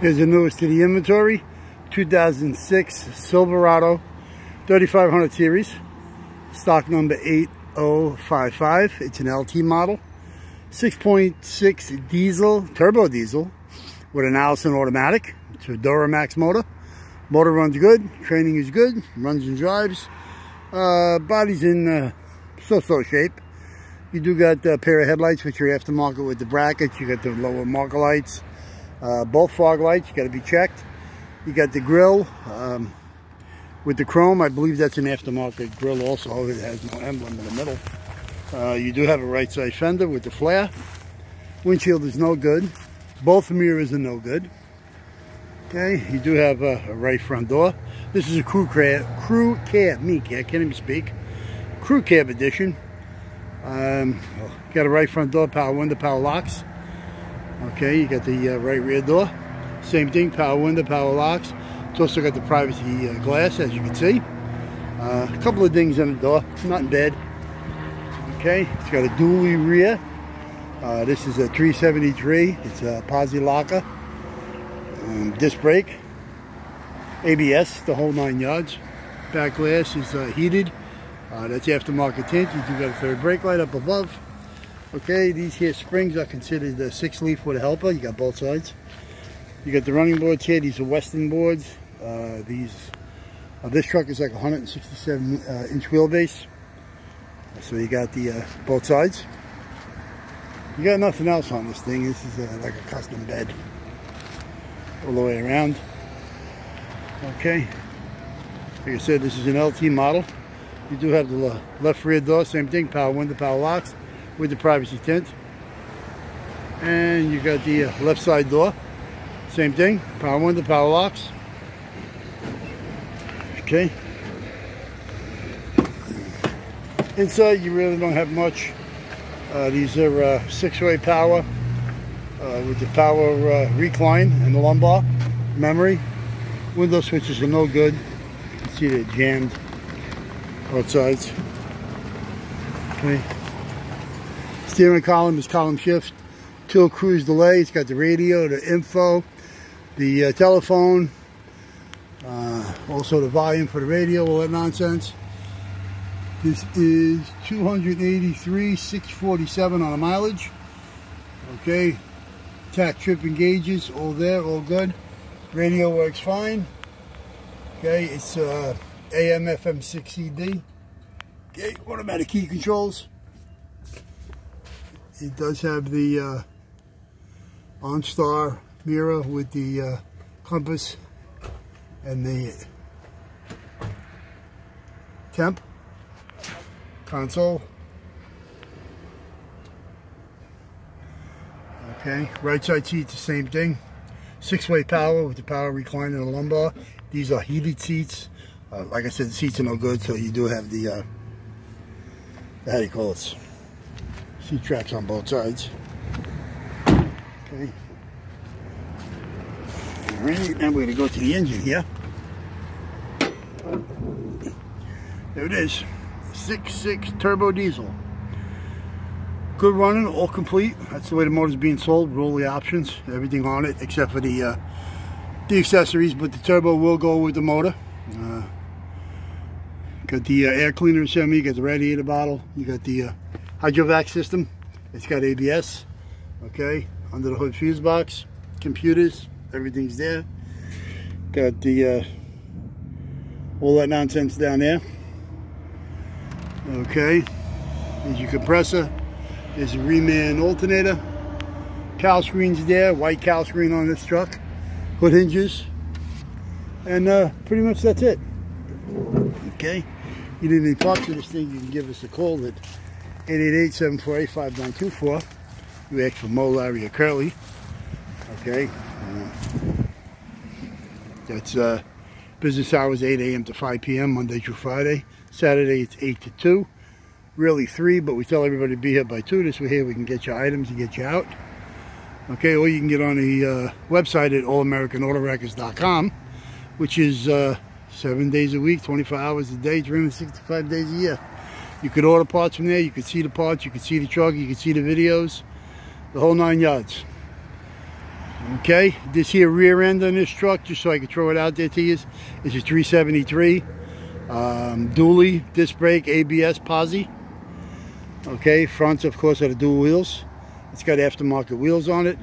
Here's the newest to the inventory, 2006 Silverado 3500 series, stock number 8055. It's an LT model, 6.6 diesel, turbo diesel, with an Allison automatic. It's a Duramax motor. Motor runs good, training is good, runs and drives. Body's in so-so shape. You do got a pair of headlights, which are aftermarket with the brackets. You got the lower marker lights, both fog lights, you got to be checked. You got the grill with the chrome. I believe that's an aftermarket grill also. It has no emblem in the middle. You do have a right side fender with the flare. Windshield is no good. Both mirrors are no good. Okay, you do have a right front door. This is a crew cab edition. Got a right front door, power window, power locks. Okay, you got the right rear door. Same thing, power window, power locks. It's also got the privacy glass, as you can see. A couple of dings on the door, not bad. Okay, it's got a dually rear. This is a 373. It's a posi locker. Disc brake, ABS, the whole 9 yards. Back glass is heated. That's aftermarket tint. You do got a third brake light up above. Okay, these here springs are considered the 6-leaf with a helper. You got both sides. You got the running boards here. These are Western boards. This truck is like 167 inch wheelbase. So you got the both sides. You got nothing else on this thing. This is like a custom bed all the way around. Okay, like I said, this is an LT model. You do have the left rear door, same thing, power window, power locks with the privacy tint. And you got the left side door, same thing, power window, power locks. Okay, inside you really don't have much. These are 6-way power with the power recline and the lumbar, memory. Window switches are no good. You can see they're jammed, both sides. Okay. Steering column is column shift. Tilt cruise delay. It's got the radio, the info, the telephone, also the volume for the radio, all that nonsense. This is 283,647 on a mileage. Okay. Tack, trip, and gauges, all there, all good. Radio works fine. Okay, it's AM, FM, 6CD. Okay, automatic key controls. It does have the OnStar mirror with the compass and the temp console. Okay, right side seats, the same thing. 6-way power with the power recline and the lumbar. These are heated seats. Like I said, the seats are no good, so you do have the, seat traps on both sides. Okay. All right, now we're gonna go to the engine here. There it is, 6.6 turbo diesel. Good running, all complete. That's the way the motor's being sold, with all the options, everything on it except for the accessories, but the turbo will go with the motor. Got the air cleaner and semi, you got the radiator bottle, you got the hydrovac system. It's got ABS, okay, under the hood fuse box, computers, everything's there. Got the all that nonsense down there. Okay, there's your compressor. There's a reman alternator. Cowl screen's there, white cowl screen on this truck. Hood hinges. And pretty much that's it. Okay. You need any parts of this thing, you can give us a call at 888-748-5924. You ask for Mo, Larry, or Curly. Okay. That's business hours, 8 a.m. to 5 p.m. Monday through Friday. Saturday, it's 8 to 2. Really 3, but we tell everybody to be here by 2. This way here we can get your items and get you out. Okay, or you can get on the website at allamericanautorecords.com, which is 7 days a week, 24 hours a day, 365 days a year. You could order parts from there. You could see the parts. You could see the truck. You could see the videos. The whole 9 yards. Okay, this here rear end on this truck, just so I can throw it out there to you, is a 373 dually, disc brake, ABS, posi. Okay, fronts of course are the dual wheels. It's got aftermarket wheels on it,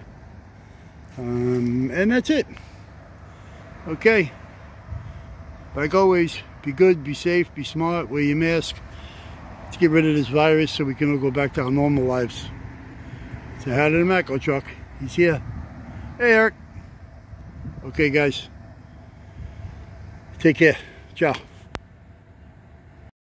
and that's it. Okay, like always, be good, be safe, be smart, wear your mask. Let's get rid of this virus so we can all go back to our normal lives. Say hi to the Macro truck. He's here. Hey, Eric. Okay, guys. Take care. Ciao.